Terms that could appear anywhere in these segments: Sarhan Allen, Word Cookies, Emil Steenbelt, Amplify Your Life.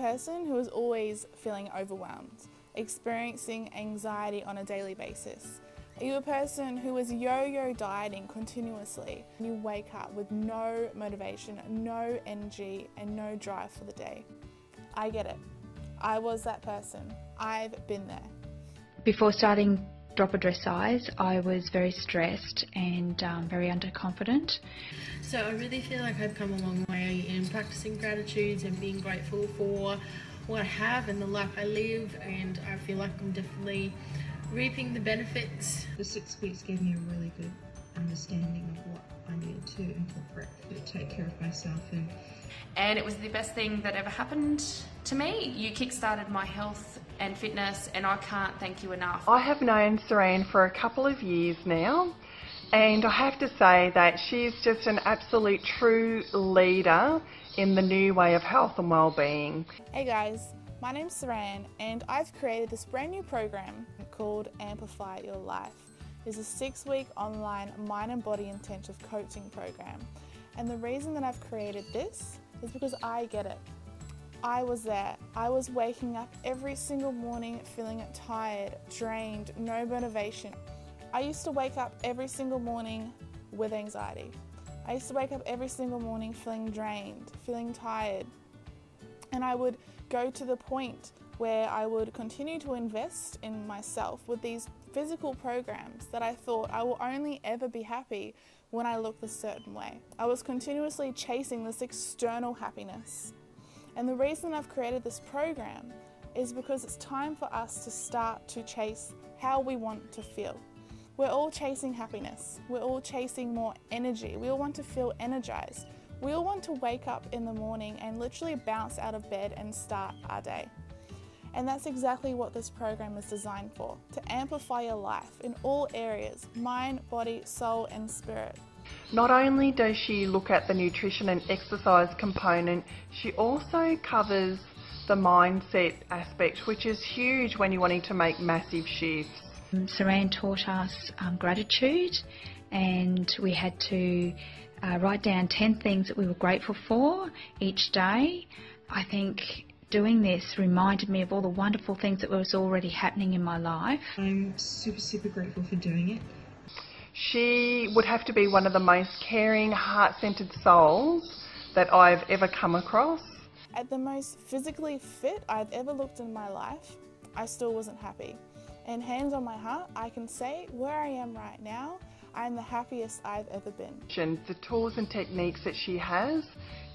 person who is always feeling overwhelmed, experiencing anxiety on a daily basis? Are you a person who is yo-yo dieting continuously? You wake up with no motivation, no energy, and no drive for the day. I get it. I was that person. I've been there. Before starting Drop a Dress Size, I was very stressed and very underconfident. So I really feel like I've come a long way in practicing gratitude and being grateful for what I have and the life I live, and I feel like I'm definitely reaping the benefits. The 6 weeks gave me a really good understanding of what I needed to incorporate to take care of myself, and it was the best thing that ever happened to me. You kick-started my health and fitness, and I can't thank you enough. I have known Sarhan for a couple of years now, and I have to say that she's just an absolute true leader in the new way of health and well-being. Hey guys, my name's Sarhan, and I've created this brand new program called Amplify Your Life. It's a 6-week online mind and body intensive coaching program. And the reason that I've created this is because I get it. I was there. I was waking up every single morning feeling tired, drained, no motivation. I used to wake up every single morning with anxiety. I used to wake up every single morning feeling drained, feeling tired. And I would go to the point where I would continue to invest in myself with these physical programs that I thought I will only ever be happy when I look a certain way. I was continuously chasing this external happiness. And the reason I've created this program is because it's time for us to start to chase how we want to feel. We're all chasing happiness. We're all chasing more energy. We all want to feel energized. We all want to wake up in the morning and literally bounce out of bed and start our day. And that's exactly what this program is designed for, to amplify your life in all areas, mind, body, soul and spirit. Not only does she look at the nutrition and exercise component, she also covers the mindset aspect, which is huge when you're wanting to make massive shifts. Sarhan taught us gratitude, and we had to write down 10 things that we were grateful for each day. I think doing this reminded me of all the wonderful things that was already happening in my life. I'm super, super grateful for doing it. She would have to be one of the most caring, heart-centered souls that I've ever come across. At the most physically fit I've ever looked in my life, I still wasn't happy. And hands on my heart, I can say where I am right now, I'm the happiest I've ever been. The tools and techniques that she has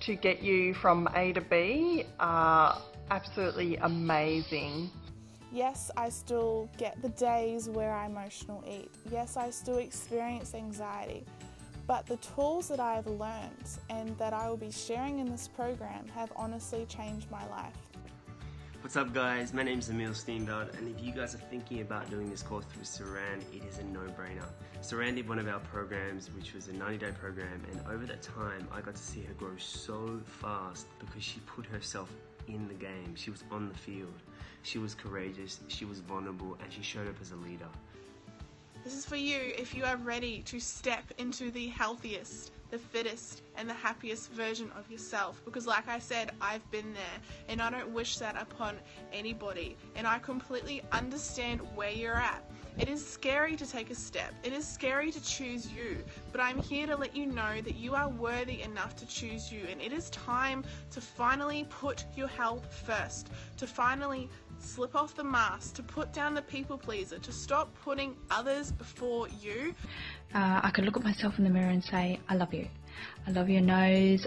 to get you from A to B are absolutely amazing. Yes, I still get the days where I emotional eat. Yes, I still experience anxiety. But the tools that I've learned and that I will be sharing in this program have honestly changed my life. What's up guys, my name is Emil Steenbelt, and if you guys are thinking about doing this course with Sarhan, it is a no-brainer. Sarhan did one of our programs, which was a 90-day program, and over that time I got to see her grow so fast because she put herself in the game. She was on the field, she was courageous, she was vulnerable, and she showed up as a leader. This is for you if you are ready to step into the healthiest, the fittest and the happiest version of yourself, because like I said, I've been there and I don't wish that upon anybody, and I completely understand where you're at. It is scary to take a step, it is scary to choose you, but I'm here to let you know that you are worthy enough to choose you, and it is time to finally put your health first, to finally slip off the mask, to put down the people pleaser, to stop putting others before you. I could look at myself in the mirror and say, I love you. I love your nose,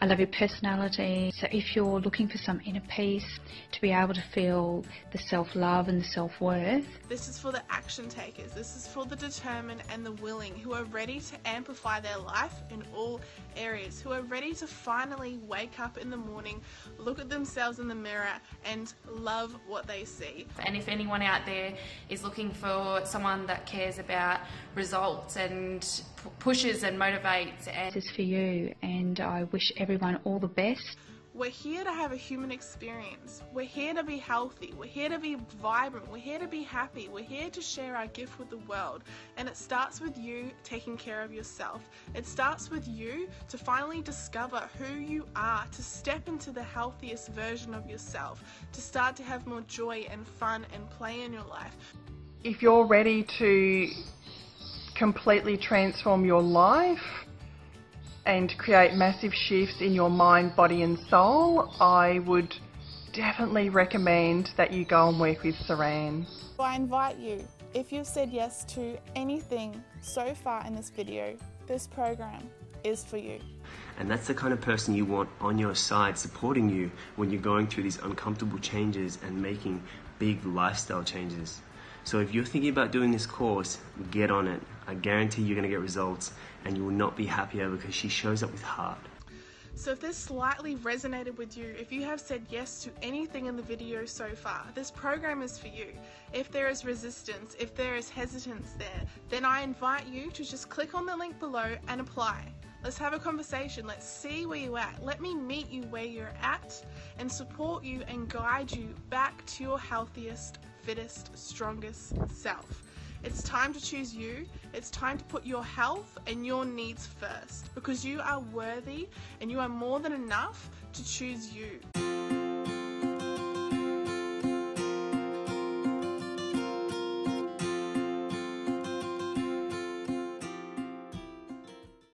I love your personality. So if you're looking for some inner peace, to be able to feel the self-love and the self-worth. This is for the action takers, this is for the determined and the willing, who are ready to amplify their life in all areas, who are ready to finally wake up in the morning, look at themselves in the mirror and love what they see. And if anyone out there is looking for someone that cares about results and pushes and motivates, and for you, and I wish everyone all the best. We're here to have a human experience. We're here to be healthy. We're here to be vibrant. We're here to be happy. We're here to share our gift with the world. And it starts with you taking care of yourself. It starts with you to finally discover who you are, to step into the healthiest version of yourself, to start to have more joy and fun and play in your life. If you're ready to completely transform your life and create massive shifts in your mind, body and soul, I would definitely recommend that you go and work with Sarhan. I invite you, if you've said yes to anything so far in this video, this program is for you. And that's the kind of person you want on your side, supporting you when you're going through these uncomfortable changes and making big lifestyle changes. So if you're thinking about doing this course, get on it. I guarantee you're going to get results and you will not be happier because she shows up with heart. So if this slightly resonated with you, if you have said yes to anything in the video so far, this program is for you. If there is resistance, if there is hesitance there, then I invite you to just click on the link below and apply. Let's have a conversation. Let's see where you're at. Let me meet you where you're at and support you and guide you back to your healthiest, fittest, strongest self. It's time to choose you. It's time to put your health and your needs first, because you are worthy and you are more than enough to choose you.